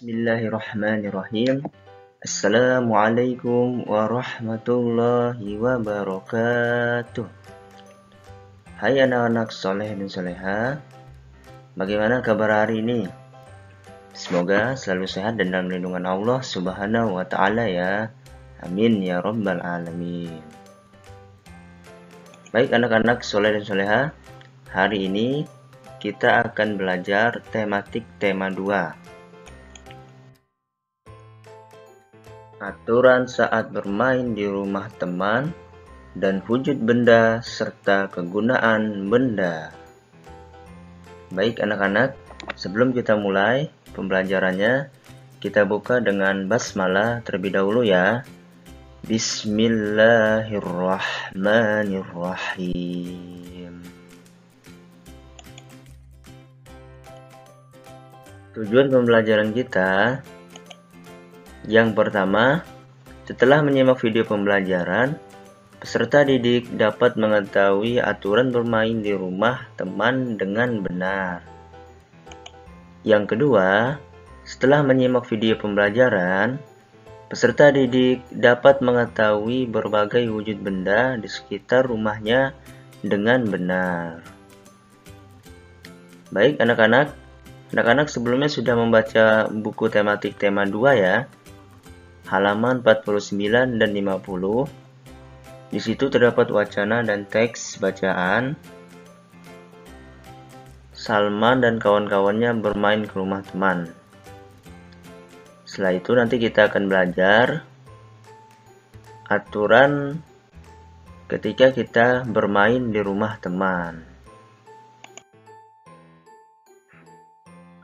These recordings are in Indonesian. Bismillahirrahmanirrahim. Assalamualaikum warahmatullahi wabarakatuh. Hai anak-anak soleh dan soleha, bagaimana kabar hari ini? Semoga selalu sehat dan dalam lindungan Allah Subhanahu wa ta'ala ya. Amin ya rabbal alamin. Baik anak-anak soleh dan soleha, hari ini kita akan belajar tematik tema 2. Aturan saat bermain di rumah teman dan wujud benda serta kegunaan benda. Baik anak-anak, sebelum kita mulai pembelajarannya, kita buka dengan basmalah terlebih dahulu ya. Bismillahirrahmanirrahim. Tujuan pembelajaran kita yang pertama, setelah menyimak video pembelajaran, peserta didik dapat mengetahui aturan bermain di rumah teman dengan benar. Yang kedua, setelah menyimak video pembelajaran, peserta didik dapat mengetahui berbagai wujud benda di sekitar rumahnya dengan benar. Baik anak-anak, sebelumnya sudah membaca buku tematik tema 2 ya, halaman 49 dan 50. Di situ terdapat wacana dan teks bacaan. Salman dan kawan-kawannya bermain ke rumah teman. Setelah itu nanti kita akan belajar aturan ketika kita bermain di rumah teman.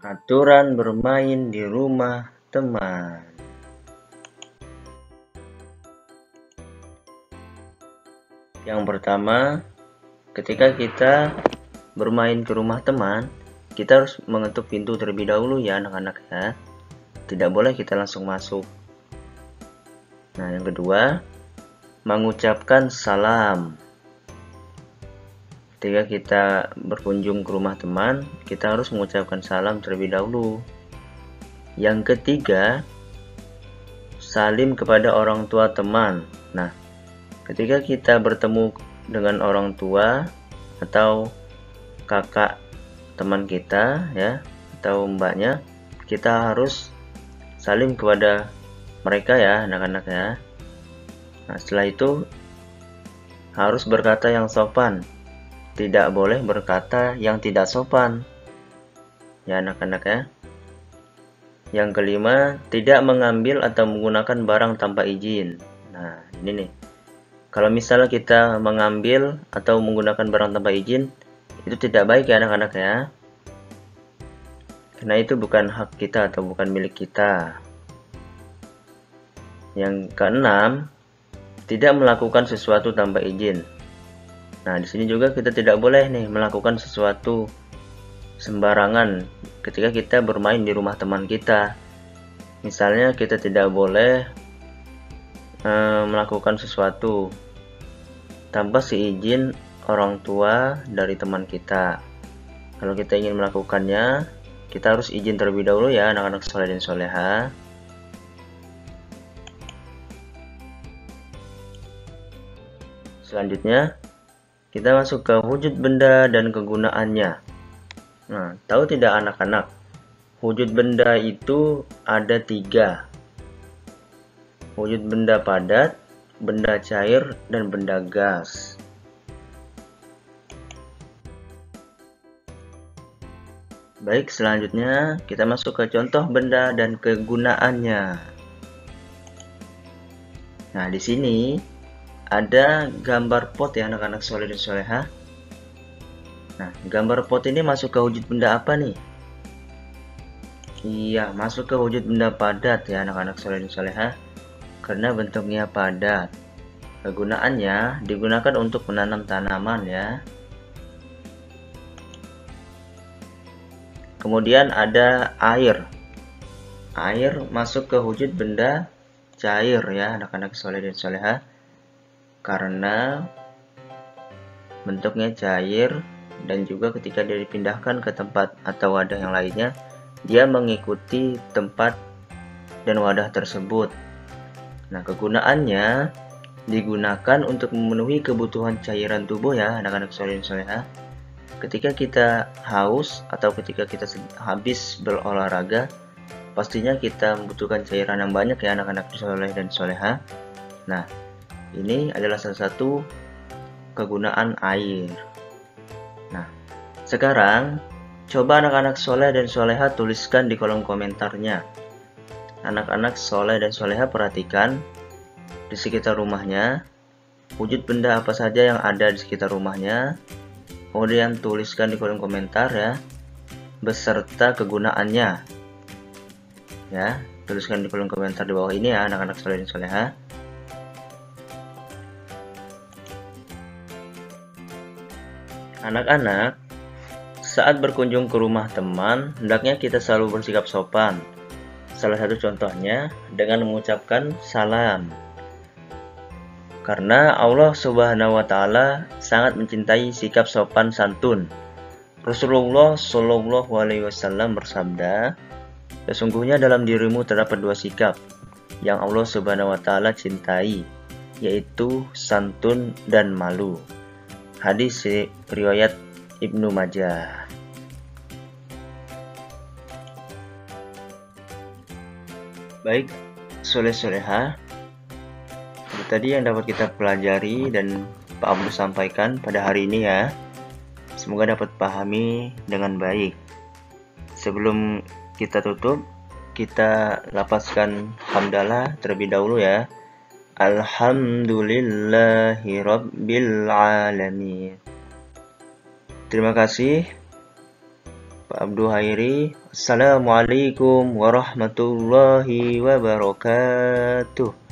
Aturan bermain di rumah teman. Yang pertama, ketika kita bermain ke rumah teman, kita harus mengetuk pintu terlebih dahulu ya anak-anak ya. Tidak boleh kita langsung masuk. Nah, yang kedua, mengucapkan salam. Ketika kita berkunjung ke rumah teman, kita harus mengucapkan salam terlebih dahulu. Yang ketiga, salim kepada orang tua teman. Nah, ketika kita bertemu dengan orang tua atau kakak teman kita ya, atau mbaknya, kita harus salim kepada mereka ya anak-anak ya. Nah, setelah itu harus berkata yang sopan. Tidak boleh berkata yang tidak sopan ya anak-anak ya. Yang kelima, tidak mengambil atau menggunakan barang tanpa izin. Nah, ini nih, kalau misalnya kita mengambil atau menggunakan barang tanpa izin, itu tidak baik ya anak-anak ya, karena itu bukan hak kita atau bukan milik kita. Yang keenam, tidak melakukan sesuatu tanpa izin. Nah, di sini juga kita tidak boleh nih melakukan sesuatu sembarangan ketika kita bermain di rumah teman kita. Misalnya kita tidak boleh melakukan sesuatu tanpa seizin orang tua dari teman kita. Kalau kita ingin melakukannya, kita harus izin terlebih dahulu ya anak-anak soleh dan soleha. Selanjutnya kita masuk ke wujud benda dan kegunaannya. Nah, tahu tidak anak-anak, wujud benda itu ada 3. Wujud benda padat, benda cair, dan benda gas. Baik, selanjutnya kita masuk ke contoh benda dan kegunaannya. Nah, di sini ada gambar pot ya anak-anak soleh dan soleha. Nah, gambar pot ini masuk ke wujud benda apa nih? Iya, masuk ke wujud benda padat ya anak-anak soleh dan soleha, karena bentuknya padat. Kegunaannya digunakan untuk menanam tanaman ya. Kemudian ada air. Air masuk ke wujud benda cair ya anak-anak soleh dan soleha, karena bentuknya cair dan juga ketika dipindahkan ke tempat atau wadah yang lainnya Dia mengikuti tempat dan wadah tersebut. Nah, kegunaannya digunakan untuk memenuhi kebutuhan cairan tubuh ya, anak-anak soleh-solehah. Ketika kita haus atau ketika kita habis berolahraga, pastinya kita membutuhkan cairan yang banyak ya, anak-anak soleh dan solehah. Nah, ini adalah salah satu kegunaan air. Nah, sekarang coba anak-anak soleh dan solehah tuliskan di kolom komentarnya. Anak-anak soleh dan soleha perhatikan di sekitar rumahnya, wujud benda apa saja yang ada di sekitar rumahnya, kemudian tuliskan di kolom komentar ya, beserta kegunaannya ya. Tuliskan di kolom komentar di bawah ini ya, anak-anak soleh dan soleha. Anak-anak, saat berkunjung ke rumah teman, hendaknya kita selalu bersikap sopan. Salah satu contohnya dengan mengucapkan salam. Karena Allah Subhanahu wa taala sangat mencintai sikap sopan santun. Rasulullah Shallallahu alaihi wasallam bersabda, "Sesungguhnya dalam dirimu terdapat dua sikap yang Allah Subhanahu wa taala cintai, yaitu santun dan malu." Hadis riwayat Ibnu Majah. Baik, soleh-soleha, itu tadi yang dapat kita pelajari dan Pak Abdul sampaikan pada hari ini ya. Semoga dapat pahami dengan baik. Sebelum kita tutup, kita lapaskan hamdalah terlebih dahulu ya. Alhamdulillahirrabbilalamin. Terima kasih Pak Abdul Hairi. Assalamualaikum warahmatullahi wabarakatuh.